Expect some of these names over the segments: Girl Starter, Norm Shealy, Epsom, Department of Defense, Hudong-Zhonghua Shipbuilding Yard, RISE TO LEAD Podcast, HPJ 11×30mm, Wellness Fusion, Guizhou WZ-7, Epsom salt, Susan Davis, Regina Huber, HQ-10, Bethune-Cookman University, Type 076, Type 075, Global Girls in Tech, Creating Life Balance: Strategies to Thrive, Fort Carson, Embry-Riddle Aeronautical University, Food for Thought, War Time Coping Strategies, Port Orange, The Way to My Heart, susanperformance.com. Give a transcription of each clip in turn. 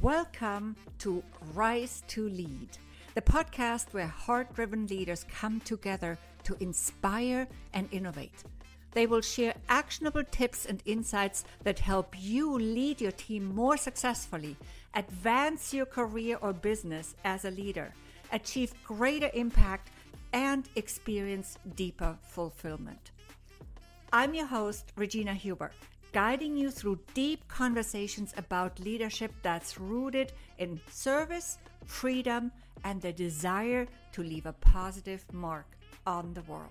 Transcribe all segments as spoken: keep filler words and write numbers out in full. Welcome to RISE to LEAD, the podcast where heart-driven leaders come together to inspire and innovate. They will share actionable tips and insights that help you lead your team more successfully, advance your career or business as a leader, achieve greater impact, and experience deeper fulfillment. I'm your host, Regina Huber, guiding you through deep conversations about leadership that's rooted in service, freedom, and the desire to leave a positive mark on the world.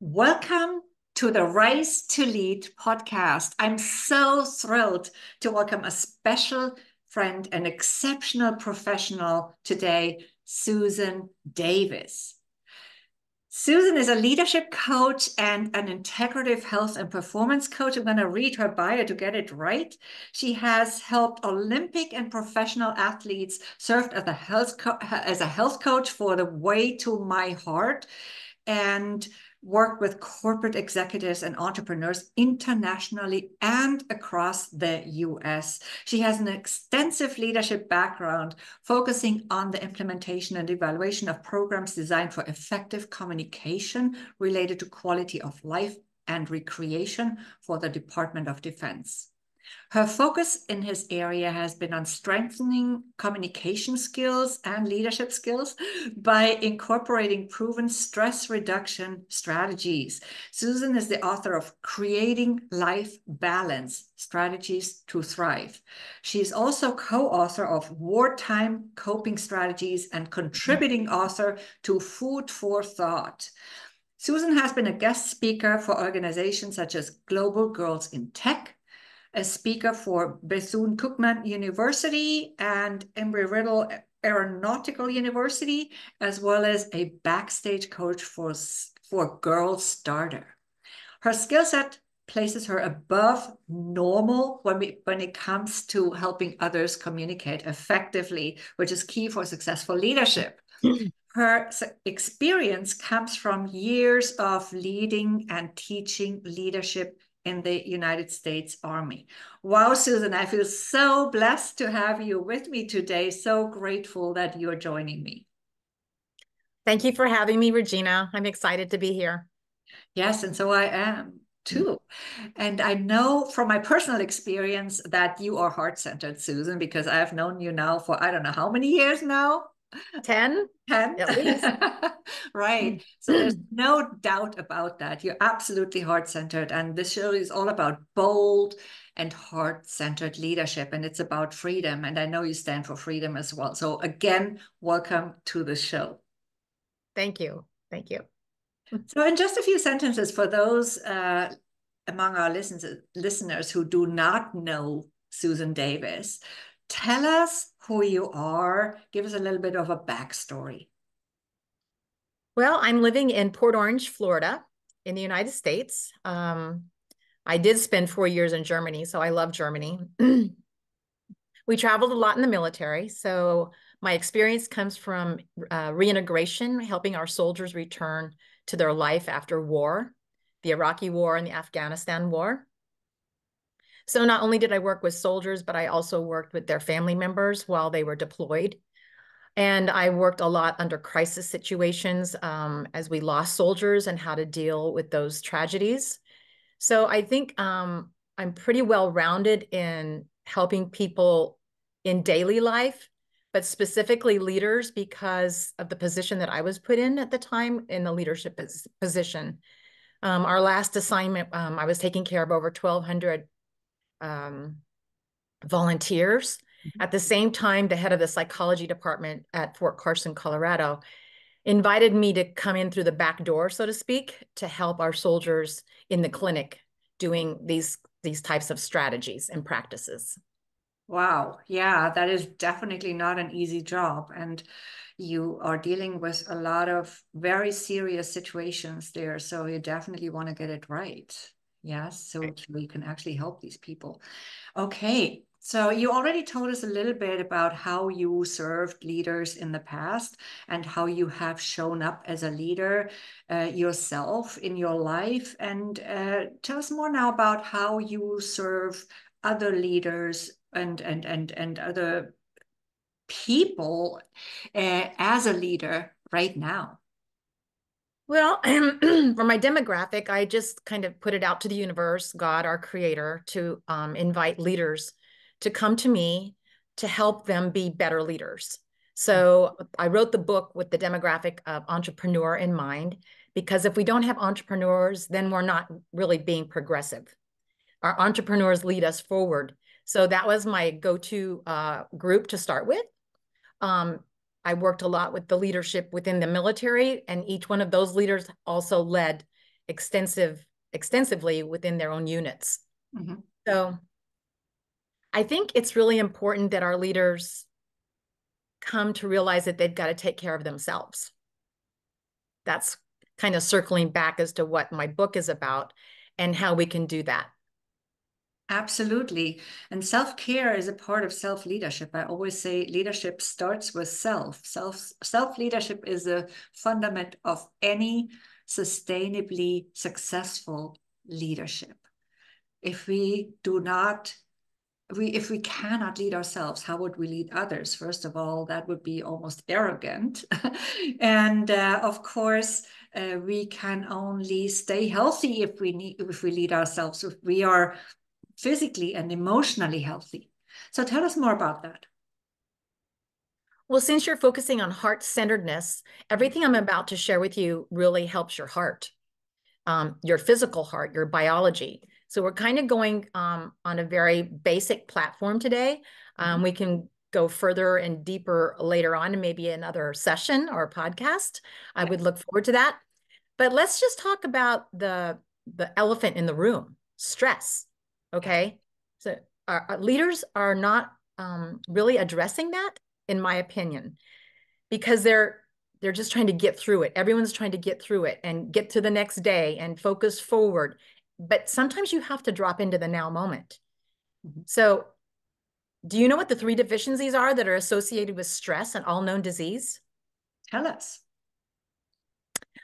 Welcome to the RISE to LEAD podcast. I'm so thrilled to welcome a special friend and exceptional professional today, Susan Davis. Susan is a leadership coach and an integrative health and performance coach. I'm going to read her bio to get it right. She has helped Olympic and professional athletes, served as a health co- as a health coach for The Way to My Heart, and worked with corporate executives and entrepreneurs internationally and across the U S. She has an extensive leadership background focusing on the implementation and evaluation of programs designed for effective communication related to quality of life and recreation for the Department of Defense. Her focus in his area has been on strengthening communication skills and leadership skills by incorporating proven stress reduction strategies. Susan is the author of Creating Life Balance: Strategies to Thrive. She is also co-author of War Time Coping Strategies and contributing author to Food for Thought. Susan has been a guest speaker for organizations such as Global Girls in Tech, a speaker for Bethune-Cookman University and Embry-Riddle Aeronautical University, as well as a backstage coach for, for Girl Starter. Her skill set places her above normal when, we, when it comes to helping others communicate effectively, which is key for successful leadership. Her experience comes from years of leading and teaching leadership in the United States Army. Wow, Susan, I feel so blessed to have you with me today. So grateful that you're joining me. Thank you for having me, Regina. I'm excited to be here. Yes, and so I am too. And I know from my personal experience that you are heart-centered, Susan, because I've known you now for, I don't know how many years now? ten? ten? At least. Right. So there's no doubt about that. You're absolutely heart-centered. And this show is all about bold and heart-centered leadership. And it's about freedom. And I know you stand for freedom as well. So again, welcome to the show. Thank you. Thank you. So in just a few sentences, for those uh, among our listen- listeners who do not know Susan Davis, tell us who you are. Give us a little bit of a backstory. Well, I'm living in Port Orange, Florida, in the United States. Um, I did spend four years in Germany, so I love Germany. We traveled a lot in the military, so my experience comes from uh, reintegration, helping our soldiers return to their life after war, the Iraqi War and the Afghanistan War. So not only did I work with soldiers, but I also worked with their family members while they were deployed. And I worked a lot under crisis situations um, as we lost soldiers and how to deal with those tragedies. So I think um, I'm pretty well-rounded in helping people in daily life, but specifically leaders because of the position that I was put in at the time in the leadership position. Um, our last assignment, um, I was taking care of over twelve hundred Um, volunteers. Mm-hmm. At the same time, the head of the psychology department at Fort Carson, Colorado, invited me to come in through the back door, so to speak, to help our soldiers in the clinic doing these, these types of strategies and practices. Wow. Yeah, that is definitely not an easy job. And you are dealing with a lot of very serious situations there. So you definitely want to get it right. Yes, so we can actually help these people. Okay, So you already told us a little bit about how you served leaders in the past and how you have shown up as a leader uh, yourself in your life. And uh, tell us more now about how you serve other leaders and, and, and, and other people uh, as a leader right now. Well, for my demographic, I just kind of put it out to the universe, God, our creator, to um, invite leaders to come to me to help them be better leaders. So I wrote the book with the demographic of entrepreneur in mind, because if we don't have entrepreneurs, then we're not really being progressive. Our entrepreneurs lead us forward. So that was my go-to uh, group to start with. Um, I worked a lot with the leadership within the military, and each one of those leaders also led extensive, extensively within their own units. Mm-hmm. So I think it's really important that our leaders come to realize that they've got to take care of themselves. That's kind of circling back as to what my book is about and how we can do that. Absolutely. And self-care is a part of self-leadership. I always say leadership starts with self. Self, self-leadership is a fundament of any sustainably successful leadership. If we do not We, if we cannot lead ourselves, how would we lead others? First of all, that would be almost arrogant. And uh, of course, uh, we can only stay healthy if we need, if we lead ourselves, if we are physically and emotionally healthy. So tell us more about that. Well, since you're focusing on heart-centeredness, everything I'm about to share with you really helps your heart, um, your physical heart, your biology. So we're kind of going um, on a very basic platform today. Um, we can go further and deeper later on, and maybe another session or podcast. I would look forward to that. But let's just talk about the, the elephant in the room, stress, okay? So our, our leaders are not um, really addressing that, in my opinion, because they're They're just trying to get through it. Everyone's trying to get through it and get to the next day and focus forward. But sometimes you have to drop into the now moment. Mm-hmm. So do you know what the three deficiencies are that are associated with stress and all known disease? Tell us.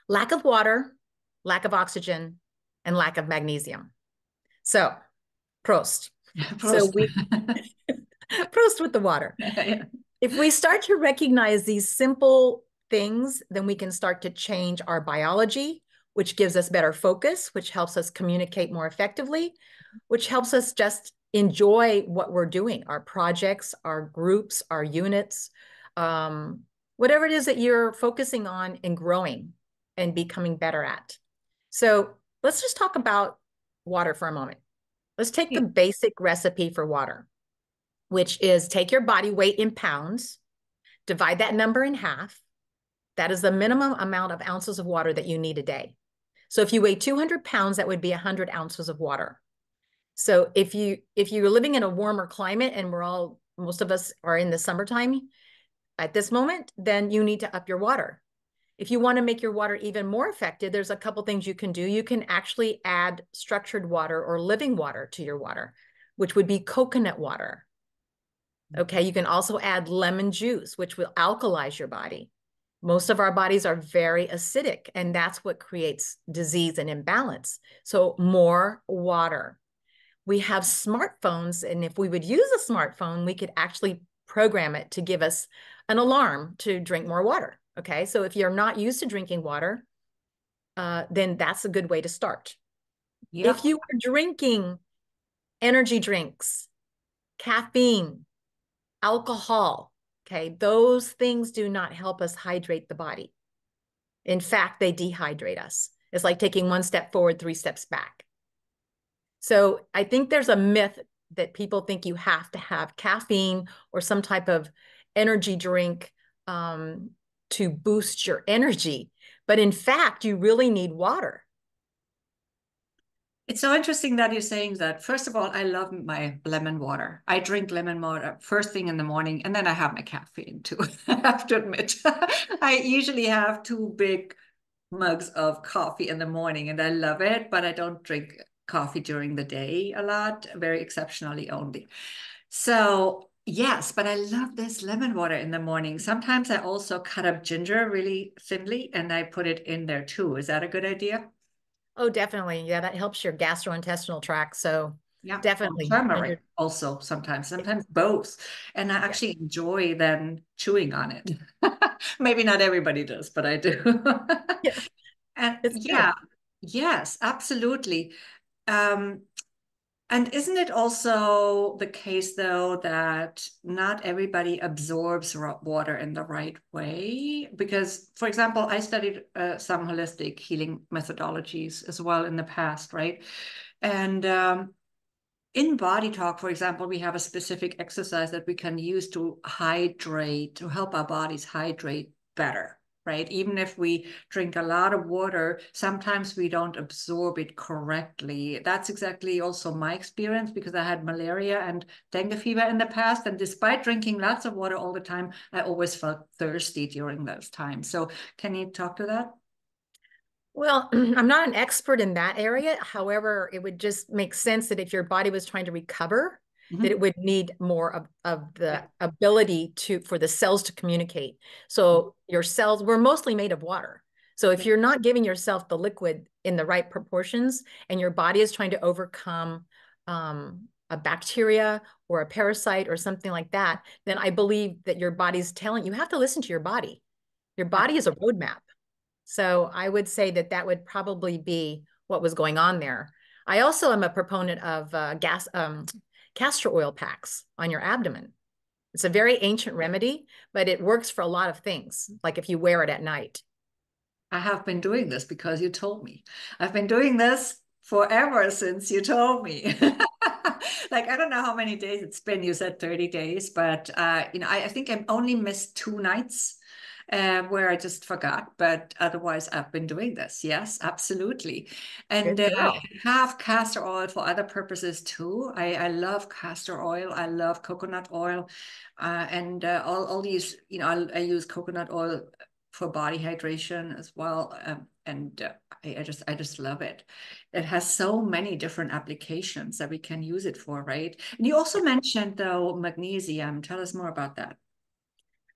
Lack of water, lack of oxygen, and lack of magnesium. So, Prost. Prost. So we, Prost with the water. Yeah, yeah. If we start to recognize these simple things, then we can start to change our biology, which gives us better focus, which helps us communicate more effectively, which helps us just enjoy what we're doing, our projects, our groups, our units, um, whatever it is that you're focusing on and growing and becoming better at. So let's just talk about water for a moment. Let's take the basic recipe for water, which is take your body weight in pounds, divide that number in half. That is the minimum amount of ounces of water that you need a day. So if you weigh two hundred pounds, that would be one hundred ounces of water. So if you if you're living in a warmer climate, and we're all, most of us are in the summertime at this moment, then you need to up your water. If you want to make your water even more effective, there's a couple things you can do. You can actually add structured water or living water to your water, which would be coconut water. Okay, you can also add lemon juice, which will alkalize your body. Most of our bodies are very acidic, and that's what creates disease and imbalance. So more water. We have smartphones, and if we would use a smartphone, we could actually program it to give us an alarm to drink more water, okay? So if you're not used to drinking water, uh, then that's a good way to start. Yeah. If you are drinking energy drinks, caffeine, alcohol, okay, those things do not help us hydrate the body. In fact, they dehydrate us. It's like taking one step forward, three steps back. So I think there's a myth that people think you have to have caffeine or some type of energy drink um, to boost your energy. But in fact, you really need water. It's so interesting that you're saying that. First of all, I love my lemon water. I drink lemon water first thing in the morning, and then I have my caffeine too, I have to admit. I usually have two big mugs of coffee in the morning, and I love it, but I don't drink coffee during the day a lot, very exceptionally only. So yes, but I love this lemon water in the morning. Sometimes I also cut up ginger really thinly and I put it in there too. Is that a good idea? Oh, definitely. Yeah, that helps your gastrointestinal tract. So yeah, definitely. Turmeric also sometimes, sometimes both. And I actually yeah. enjoy then chewing on it. Maybe not everybody does, but I do. yeah. And it's yeah, good. Yes, absolutely. Um, and isn't it also the case, though, that not everybody absorbs water in the right way? Because, for example, I studied uh, some holistic healing methodologies as well in the past, right? And um, in Body Talk, for example, we have a specific exercise that we can use to hydrate, to help our bodies hydrate better, right? Even if we drink a lot of water, sometimes we don't absorb it correctly. That's exactly also my experience, because I had malaria and dengue fever in the past. And despite drinking lots of water all the time, I always felt thirsty during those times. So can you talk to that? Well, I'm not an expert in that area. However, it would just make sense that if your body was trying to recover, mm-hmm. that it would need more of, of the ability to for the cells to communicate. So your cells, we're mostly made of water. So if you're not giving yourself the liquid in the right proportions and your body is trying to overcome um, a bacteria or a parasite or something like that, then I believe that your body's telling, you have to listen to your body. Your body is a roadmap. So I would say that that would probably be what was going on there. I also am a proponent of uh, gas, um, castor oil packs on your abdomen. It's a very ancient remedy, but it works for a lot of things, like if you wear it at night. I have been doing this because you told me. I've been doing this forever since you told me. Like, I don't know how many days it's been. You said thirty days, but uh, you know, I, I think I've only missed two nights. Uh, where I just forgot, but otherwise I've been doing this. Yes, absolutely. And uh, I have castor oil for other purposes too. I, I love castor oil. I love coconut oil. Uh, and uh, all, all these, you know, I, I use coconut oil for body hydration as well. Um, and uh, I, I just, I just love it. It has so many different applications that we can use it for, right? And you also mentioned though, magnesium. Tell us more about that.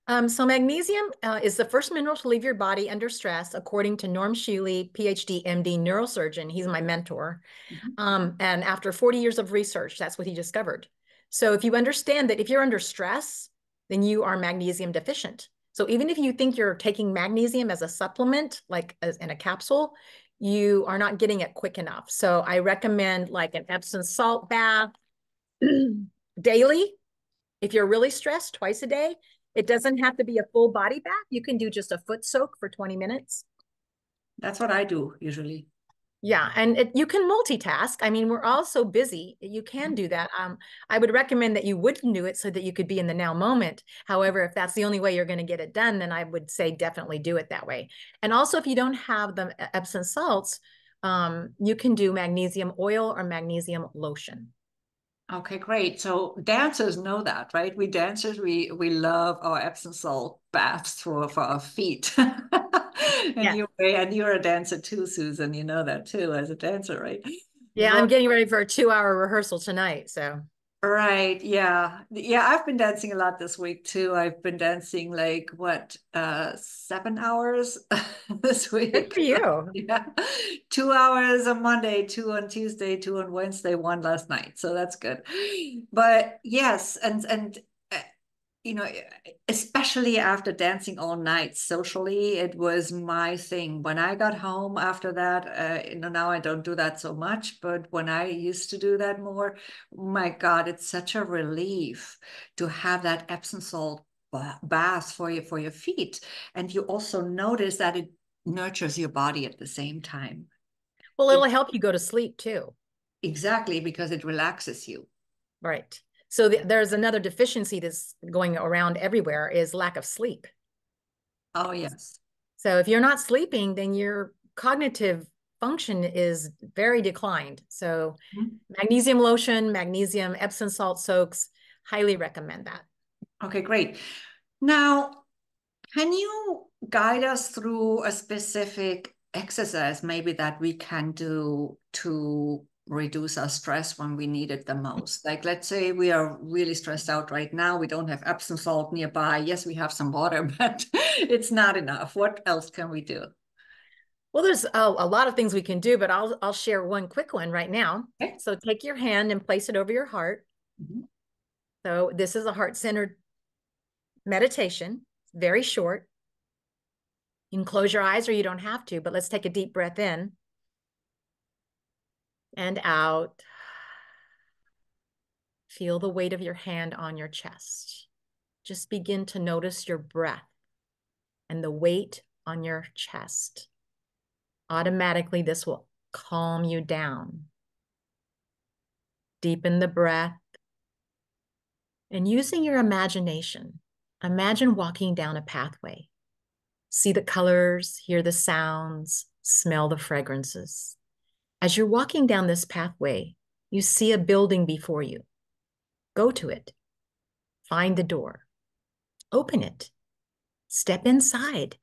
Um, so magnesium uh, is the first mineral to leave your body under stress, according to Norm Shealy, P H D, M D, neurosurgeon. He's my mentor. Mm-hmm. um, and after forty years of research, that's what he discovered. So if you understand that if you're under stress, then you are magnesium deficient. So even if you think you're taking magnesium as a supplement, like as in a capsule, you are not getting it quick enough. So I recommend like an Epsom salt bath daily. If you're really stressed, twice a day. It doesn't have to be a full body bath. You can do just a foot soak for twenty minutes. That's what I do usually. Yeah, and it, you can multitask. I mean, we're all so busy. You can do that. Um, I would recommend that you wouldn't do it so that you could be in the now moment. However, if that's the only way you're going to get it done, then I would say definitely do it that way. And also, if you don't have the Epsom salts, um, you can do magnesium oil or magnesium lotion. Okay, great. So dancers know that, right? We dancers, we we love our Epsom salt baths for, for our feet. and, yeah. you, and you're a dancer too, Susan. You know that too as a dancer, right? Yeah, well, I'm getting ready for a two-hour rehearsal tonight, so. Right, yeah. Yeah, I've been dancing a lot this week too. I've been dancing like, what, uh, seven hours this week? Good for you. Yeah, two hours on Monday, two on Tuesday, two on Wednesday, one last night. So that's good. But yes, and, and uh, you know, especially after dancing all night socially, it was my thing. When I got home after that, uh, you know, now I don't do that so much, but when I used to do that more, my God, it's such a relief to have that Epsom salt bath for you, for your feet. And you also notice that it nurtures your body at the same time. Well, it'll it, help you go to sleep too. Exactly, because it relaxes you. Right. So the, there's another deficiency that's going around everywhere is lack of sleep. Oh, yes. So if you're not sleeping, then your cognitive function is very declined. So mm-hmm. magnesium lotion, magnesium, Epsom salt soaks, highly recommend that. Okay, great. Now, can you guide us through a specific exercise maybe that we can do to reduce our stress when we need it the most. Like, let's say we are really stressed out right now. We don't have Epsom salt nearby. Yes, we have some water, but it's not enough. What else can we do? Well, there's oh, a lot of things we can do, but I'll, I'll share one quick one right now. Okay. So take your hand and place it over your heart. Mm-hmm. So this is a heart-centered meditation, very short. You can close your eyes or you don't have to, but let's take a deep breath in and out. Feel the weight of your hand on your chest. Just begin to notice your breath and the weight on your chest. Automatically, this will calm you down. Deepen the breath. And using your imagination, imagine walking down a pathway. See the colors, hear the sounds, smell the fragrances. As you're walking down this pathway, you see a building before you. Go to it. Find the door. Open it. Step inside.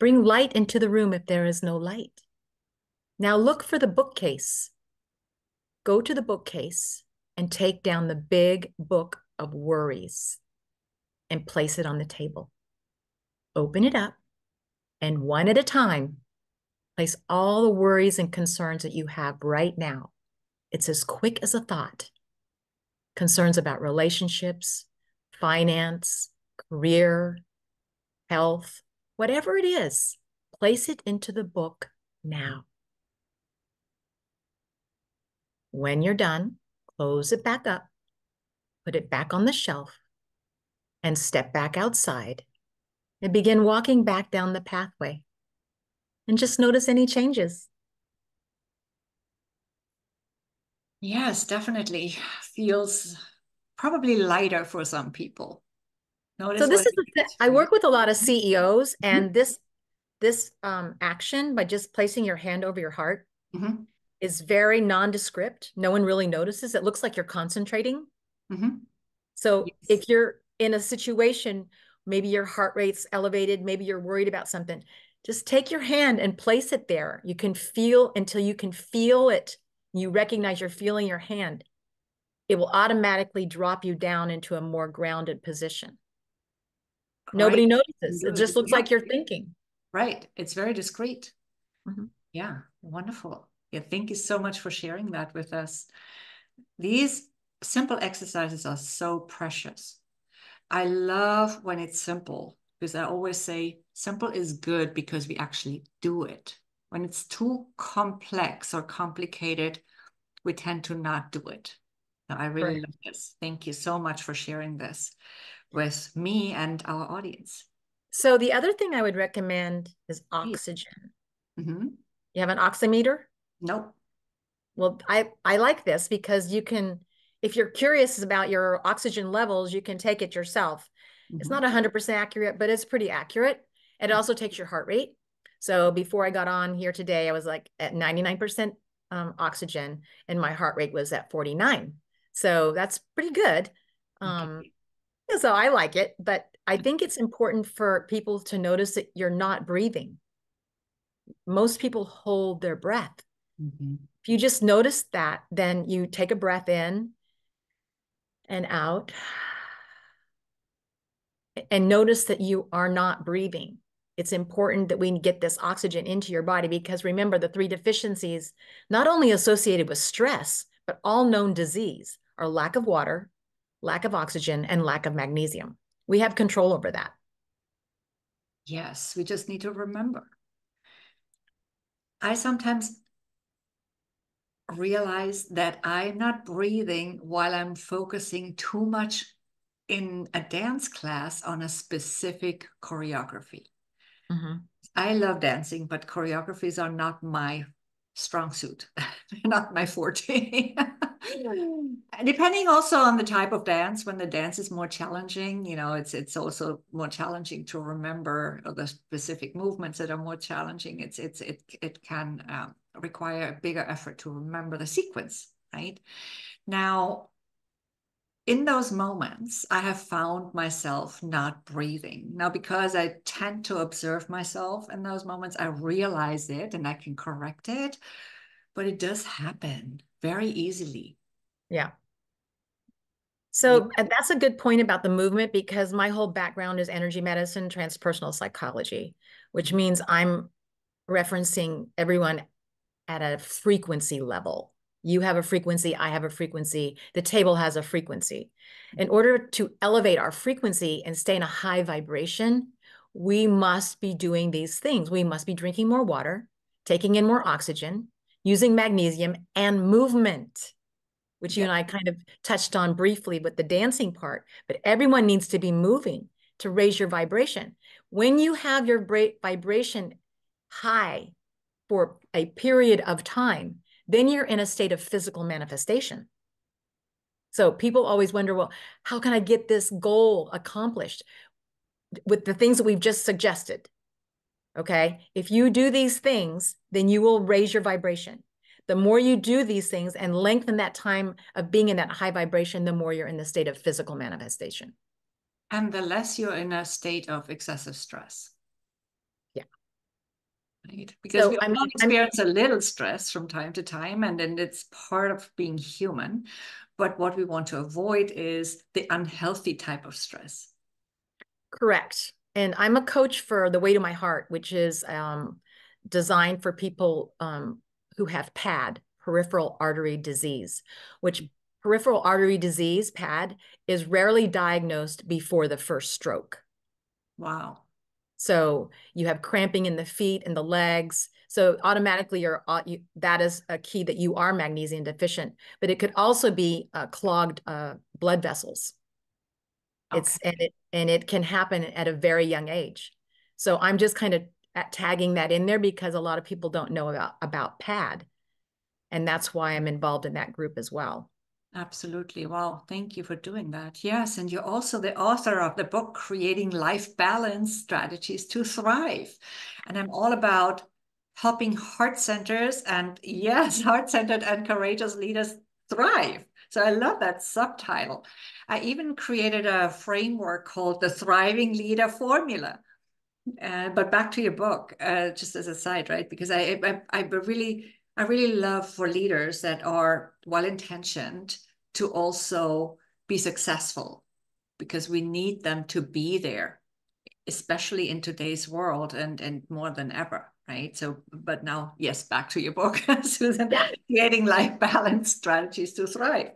Bring light into the room if there is no light. Now look for the bookcase. Go to the bookcase and take down the big book of worries and place it on the table. Open it up, and one at a time, place all the worries and concerns that you have right now. It's as quick as a thought. Concerns about relationships, finance, career, health, whatever it is, place it into the book now. When you're done, close it back up, put it back on the shelf, and step back outside and begin walking back down the pathway. And just notice any changes. Yes, definitely. Feels probably lighter for some people. Notice so this is the, I work with a lot of C E Os, and mm-hmm. this this um, action by just placing your hand over your heart mm-hmm. is very nondescript. No one really notices. It looks like you're concentrating. Mm-hmm. So yes. If you're in a situation, maybe your heart rate's elevated, maybe you're worried about something, just take your hand and place it there. You can feel until you can feel it. You recognize you're feeling your hand. It will automatically drop you down into a more grounded position. Right. Nobody notices. It just looks like you're thinking. Right. It's very discreet. Mm-hmm. Yeah. Wonderful. Yeah. Thank you so much for sharing that with us. These simple exercises are so precious. I love when it's simple because I always say simple is good because we actually do it. When it's too complex or complicated, we tend to not do it. So I really Right. love this. Thank you so much for sharing this with me and our audience. So the other thing I would recommend is oxygen. Mm-hmm. You have an oximeter? Nope. Well, I, I like this because you can, if you're curious about your oxygen levels, you can take it yourself. Mm-hmm. It's not one hundred percent accurate, but it's pretty accurate. It also takes your heart rate. So before I got on here today, I was like at ninety-nine percent um, oxygen and my heart rate was at forty-nine. So that's pretty good. Um, okay. So I like it, but I think it's important for people to notice that you're not breathing. Most people hold their breath. Mm-hmm. If you just notice that, then you take a breath in and out and notice that you are not breathing. It's important that we get this oxygen into your body because remember the three deficiencies not only associated with stress, but all known disease are lack of water, lack of oxygen, and lack of magnesium. We have control over that. Yes, we just need to remember. I sometimes realize that I'm not breathing while I'm focusing too much in a dance class on a specific choreography. Mm-hmm. I love dancing, but choreographies are not my strong suit. They're not my forte. Depending also on the type of dance, when the dance is more challenging, you know, it's it's also more challenging to remember the specific movements that are more challenging. It's it's it it can um, require a bigger effort to remember the sequence, right? Now, in those moments, I have found myself not breathing. Now, because I tend to observe myself in those moments, I realize it and I can correct it. but it does happen very easily. Yeah. So and that's a good point about the movement, because my whole background is energy medicine, transpersonal psychology, which means I'm referencing everyone at a frequency level. You have a frequency, I have a frequency, the table has a frequency. In order to elevate our frequency and stay in a high vibration, we must be doing these things. We must be drinking more water, taking in more oxygen, using magnesium, and movement, which you and I kind of touched on briefly with the dancing part, but everyone needs to be moving to raise your vibration. When you have your vibration high for a period of time, then you're in a state of physical manifestation. So people always wonder, well, how can I get this goal accomplished with the things that we've just suggested? Okay, if you do these things, then you will raise your vibration. The more you do these things and lengthen that time of being in that high vibration, the more you're in the state of physical manifestation. And the less you're in a state of excessive stress. Yeah. Right. Because so, we all experience I mean, a little stress from time to time, and then it's part of being human. But what we want to avoid is the unhealthy type of stress. Correct. And I'm a coach for The Way to My Heart, which is um, designed for people um, who have P A D, peripheral artery disease, which peripheral artery disease, P A D, is rarely diagnosed before the first stroke. Wow. So you have cramping in the feet and the legs. So automatically you're, you, that is a key that you are magnesium deficient, but it could also be uh, clogged uh, blood vessels. Okay. It's, and, it, and it can happen at a very young age. So I'm just kind of At tagging that in there because a lot of people don't know about, about P A D. And that's why I'm involved in that group as well. Absolutely. Wow. Thank you for doing that. Yes. And you're also the author of the book, Creating Life Balance: Strategies to Thrive. And I'm all about helping heart centers and yes, heart-centered and courageous leaders thrive. So I love that subtitle. I even created a framework called the Thriving Leader Formula. Uh, but back to your book, uh, just as a side, right? Because I, I, I really, I really love for leaders that are well-intentioned to also be successful, because we need them to be there, especially in today's world and and more than ever, right? So, but now, yes, back to your book, Susan, yeah. Creating Life Balance: Strategies to Thrive.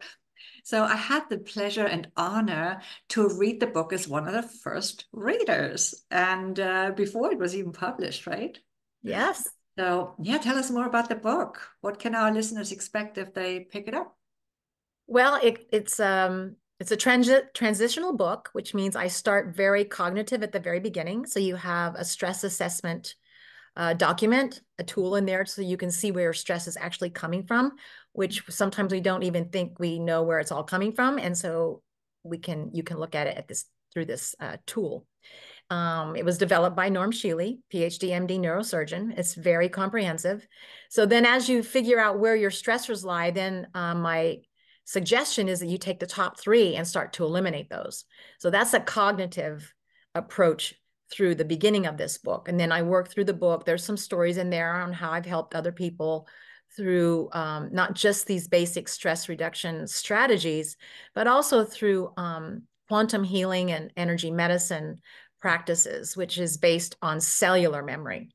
So I had the pleasure and honor to read the book as one of the first readers, and uh, before it was even published, right? Yes. So yeah, tell us more about the book. What can our listeners expect if they pick it up? Well, it, it's um it's a transi- transitional book, which means I start very cognitive at the very beginning. So you have a stress assessment uh, document, a tool in there, so you can see where stress is actually coming from, which sometimes we don't even think we know where it's all coming from. And so we can, you can look at it at this through this uh, tool. Um, it was developed by Norm Shealy, PhD, M D, neurosurgeon. It's very comprehensive. So then as you figure out where your stressors lie, then uh, my suggestion is that you take the top three and start to eliminate those. So that's a cognitive approach through the beginning of this book. And then I work through the book. There's some stories in there on how I've helped other people through um, not just these basic stress reduction strategies, but also through um, quantum healing and energy medicine practices, which is based on cellular memory.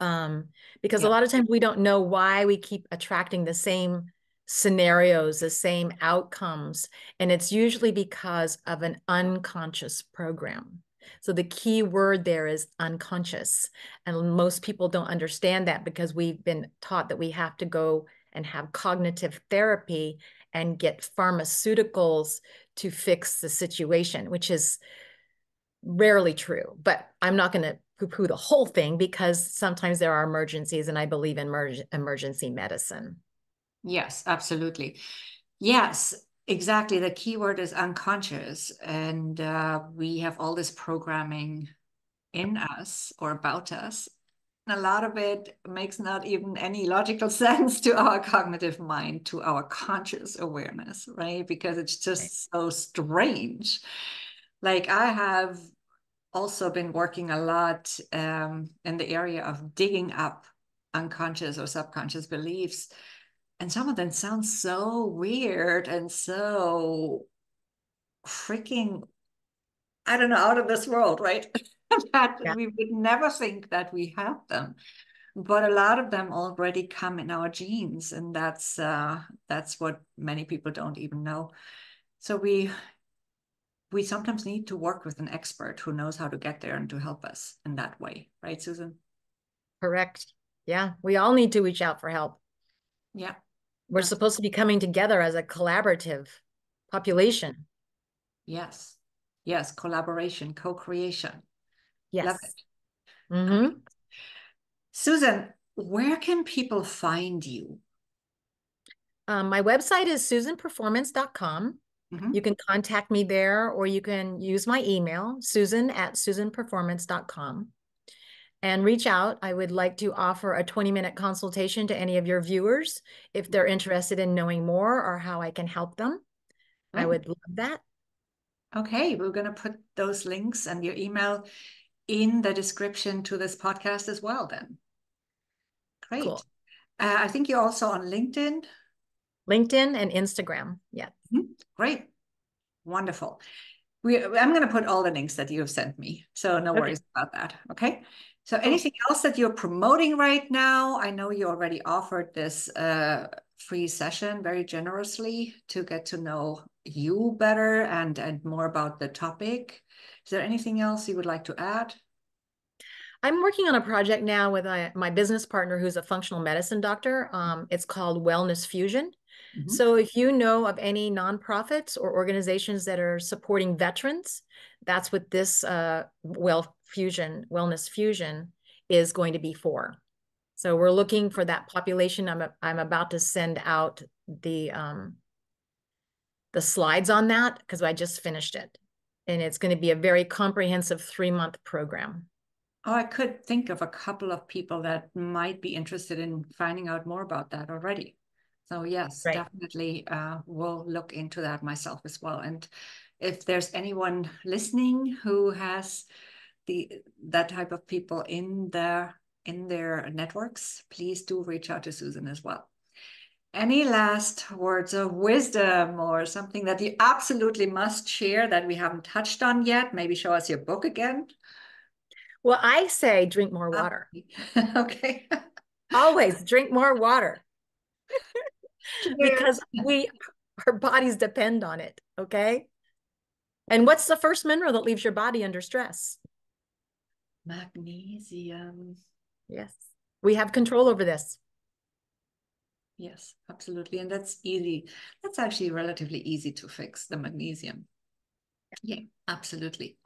Um, because yeah. a lot of times we don't know why we keep attracting the same scenarios, the same outcomes, and it's usually because of an unconscious program. So the key word there is unconscious. And most people don't understand that because we've been taught that we have to go and have cognitive therapy and get pharmaceuticals to fix the situation, which is rarely true. But I'm not going to poo-poo the whole thing because sometimes there are emergencies, and I believe in emerg- emergency medicine. Yes, absolutely. Yes. Exactly. The key word is unconscious. And uh, we have all this programming in us or about us. And a lot of it makes not even any logical sense to our cognitive mind, to our conscious awareness, right? Because it's just so strange. Like I have also been working a lot um, in the area of digging up unconscious or subconscious beliefs. And some of them sound so weird and so freaking, I don't know, out of this world, right? that yeah. we would never think that we have them. But a lot of them already come in our genes, and that's uh, that's what many people don't even know. So we we sometimes need to work with an expert who knows how to get there and to help us in that way, right, Susan? Correct. Yeah, we all need to reach out for help. Yeah, we're Absolutely. supposed to be coming together as a collaborative population. Yes, yes, collaboration, co-creation. Yes. Love it. Mm-hmm. Okay. Susan, where can people find you? Um, my website is susan performance dot com. Mm-hmm. You can contact me there, or you can use my email, susan at susan performance dot com, and reach out. I would like to offer a twenty minute consultation to any of your viewers if they're interested in knowing more or how I can help them. Mm-hmm. I would love that. Okay, we're going to put those links and your email in the description to this podcast as well then. Great. Cool. Uh, I think you're also on LinkedIn. LinkedIn and Instagram. Yeah. Mm-hmm. Great. Wonderful. We, I'm going to put all the links that you have sent me. So no okay. worries about that. Okay. So anything else that you're promoting right now? I know you already offered this uh, free session very generously to get to know you better and, and more about the topic. Is there anything else you would like to add? I'm working on a project now with my, my business partner, who's a functional medicine doctor. Um, it's called Wellness Fusion. Mm-hmm. So if you know of any nonprofits or organizations that are supporting veterans, that's what this uh, well, fusion, Wellness Fusion is going to be for. So we're looking for that population. I'm, a, I'm about to send out the, um, the slides on that because I just finished it. And it's going to be a very comprehensive three-month program. Oh, I could think of a couple of people that might be interested in finding out more about that already. So yes, right. definitely uh, we'll look into that myself as well. And if there's anyone listening who has the that type of people in their, in their networks, please do reach out to Susan as well. Any last words of wisdom or something that you absolutely must share that we haven't touched on yet? Maybe show us your book again. Well, I say drink more water. Okay. Always drink more water because we, our bodies depend on it. Okay. And what's the first mineral that leaves your body under stress? Magnesium. Yes. We have control over this. Yes, absolutely. And that's easy. That's actually relatively easy to fix, the magnesium. Yeah, absolutely.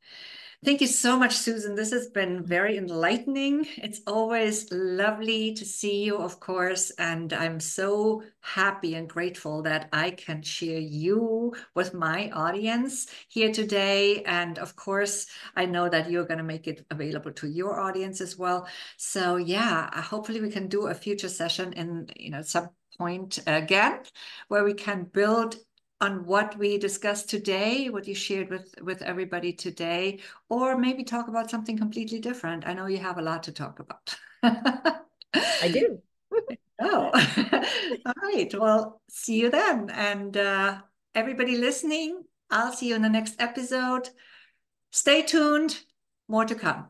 Thank you so much, Susan. This has been very enlightening. It's always lovely to see you, of course. And I'm so happy and grateful that I can share you with my audience here today. And of course, I know that you're going to make it available to your audience as well. So yeah, hopefully we can do a future session in, you know, some point again, where we can build on what we discussed today, what you shared with, with everybody today, or maybe talk about something completely different. I know you have a lot to talk about. I do. Oh, all right. Well, see you then. And uh, everybody listening, I'll see you in the next episode. Stay tuned. More to come.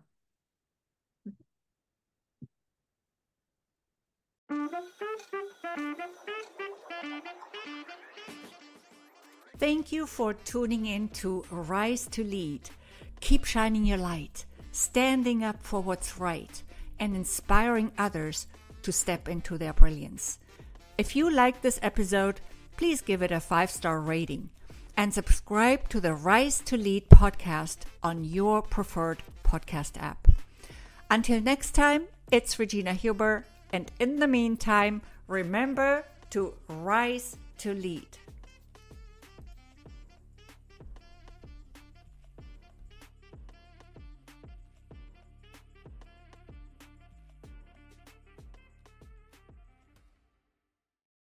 Thank you for tuning in to Rise to Lead. Keep shining your light, standing up for what's right, and inspiring others to step into their brilliance. If you like this episode, please give it a five star rating and subscribe to the Rise to Lead podcast on your preferred podcast app. Until next time, it's Regina Huber, and in the meantime, remember to rise to lead.